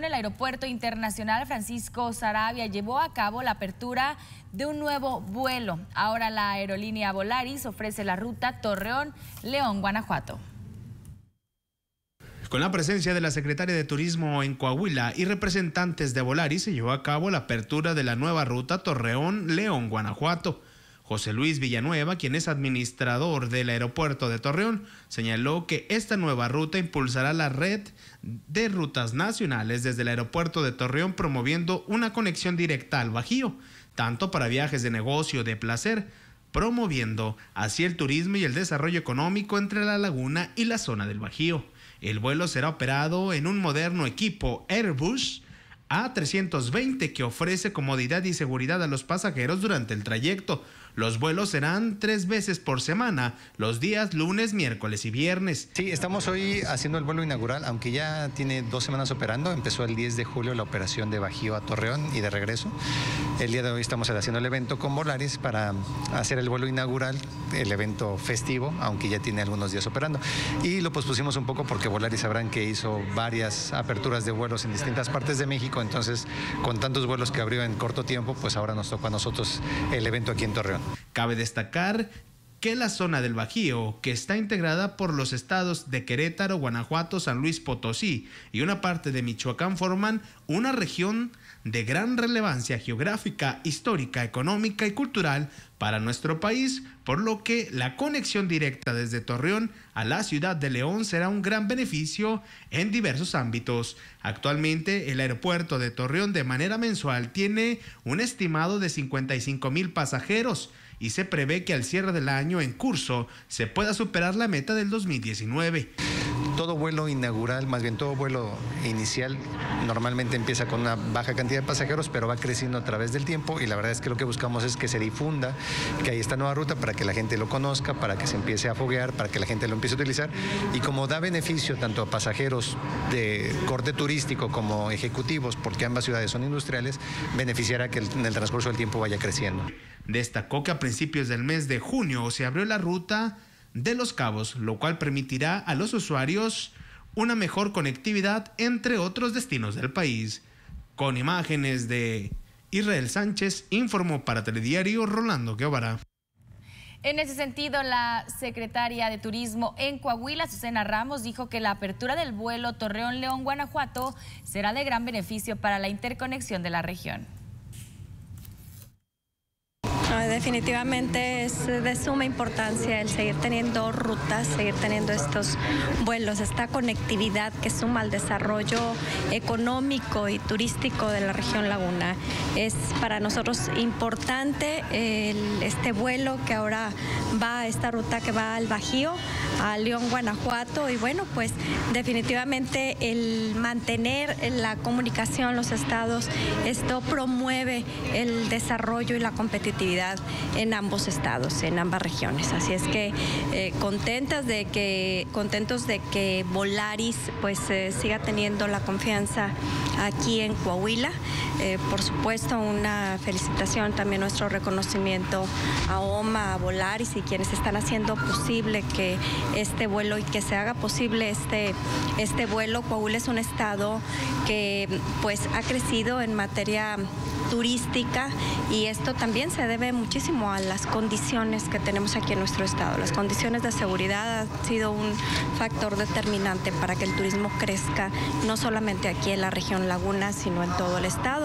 El Aeropuerto Internacional Francisco Sarabia llevó a cabo la apertura de un nuevo vuelo. Ahora la aerolínea Volaris ofrece la ruta Torreón, León, Guanajuato. Con la presencia de la secretaria de Turismo en Coahuila y representantes de Volaris, se llevó a cabo la apertura de la nueva ruta Torreón-León, Guanajuato. José Luis Villanueva, quien es administrador del aeropuerto de Torreón, señaló que esta nueva ruta impulsará la red de rutas nacionales desde el aeropuerto de Torreón, promoviendo una conexión directa al Bajío, tanto para viajes de negocio, de placer, promoviendo así el turismo y el desarrollo económico entre la laguna y la zona del Bajío. El vuelo será operado en un moderno equipo Airbus A320 que ofrece comodidad y seguridad a los pasajeros durante el trayecto. Los vuelos serán 3 veces por semana, los días lunes, miércoles y viernes. Sí, estamos hoy haciendo el vuelo inaugural, aunque ya tiene 2 semanas operando. Empezó el 10 de julio la operación de Bajío a Torreón y de regreso. El día de hoy estamos haciendo el evento con Volaris para hacer el vuelo inaugural, el evento festivo, aunque ya tiene algunos días operando. Y lo pospusimos un poco porque Volaris sabrán que hizo varias aperturas de vuelos en distintas partes de México. Entonces, con tantos vuelos que abrió en corto tiempo, pues ahora nos toca a nosotros el evento aquí en Torreón. Cabe destacar que la zona del Bajío, que está integrada por los estados de Querétaro, Guanajuato, San Luis Potosí y una parte de Michoacán, forman una región de gran relevancia geográfica, histórica, económica y cultural para nuestro país, por lo que la conexión directa desde Torreón a la ciudad de León será un gran beneficio en diversos ámbitos. Actualmente, el aeropuerto de Torreón de manera mensual tiene un estimado de 55,000 pasajeros y se prevé que al cierre del año en curso se pueda superar la meta del 2019. Todo vuelo inaugural, más bien todo vuelo inicial, normalmente empieza con una baja cantidad de pasajeros, pero va creciendo a través del tiempo, y la verdad es que lo que buscamos es que se difunda, que hay esta nueva ruta para que la gente lo conozca, para que se empiece a foguear, para que la gente lo empiece a utilizar. Y como da beneficio tanto a pasajeros de corte turístico como ejecutivos, porque ambas ciudades son industriales, beneficiará que en el transcurso del tiempo vaya creciendo. Destacó que a principios del mes de junio se abrió la ruta de Los Cabos, lo cual permitirá a los usuarios una mejor conectividad entre otros destinos del país. Con imágenes de Israel Sánchez, informó para Telediario Rolando Guevara. En ese sentido, la secretaria de Turismo en Coahuila, Susana Ramos, dijo que la apertura del vuelo Torreón-León-Guanajuato será de gran beneficio para la interconexión de la región. No, definitivamente es de suma importancia el seguir teniendo rutas, seguir teniendo estos vuelos, esta conectividad que suma al desarrollo económico y turístico de la región Laguna. Es para nosotros importante este vuelo que ahora va, esta ruta que va al Bajío, a León, Guanajuato, y bueno, pues definitivamente el mantener la comunicación, los estados, esto promueve el desarrollo y la competitividad en ambos estados, en ambas regiones. Así es que contentos de que Volaris pues siga teniendo la confianza aquí en Coahuila. Por supuesto, una felicitación, también nuestro reconocimiento a OMA, a Volaris y quienes están haciendo posible que este vuelo y que se haga posible este vuelo. Coahuila es un estado que pues ha crecido en materia turística, y esto también se debe muchísimo a las condiciones que tenemos aquí en nuestro estado. Las condiciones de seguridad han sido un factor determinante para que el turismo crezca, no solamente aquí en la región Laguna, sino en todo el estado.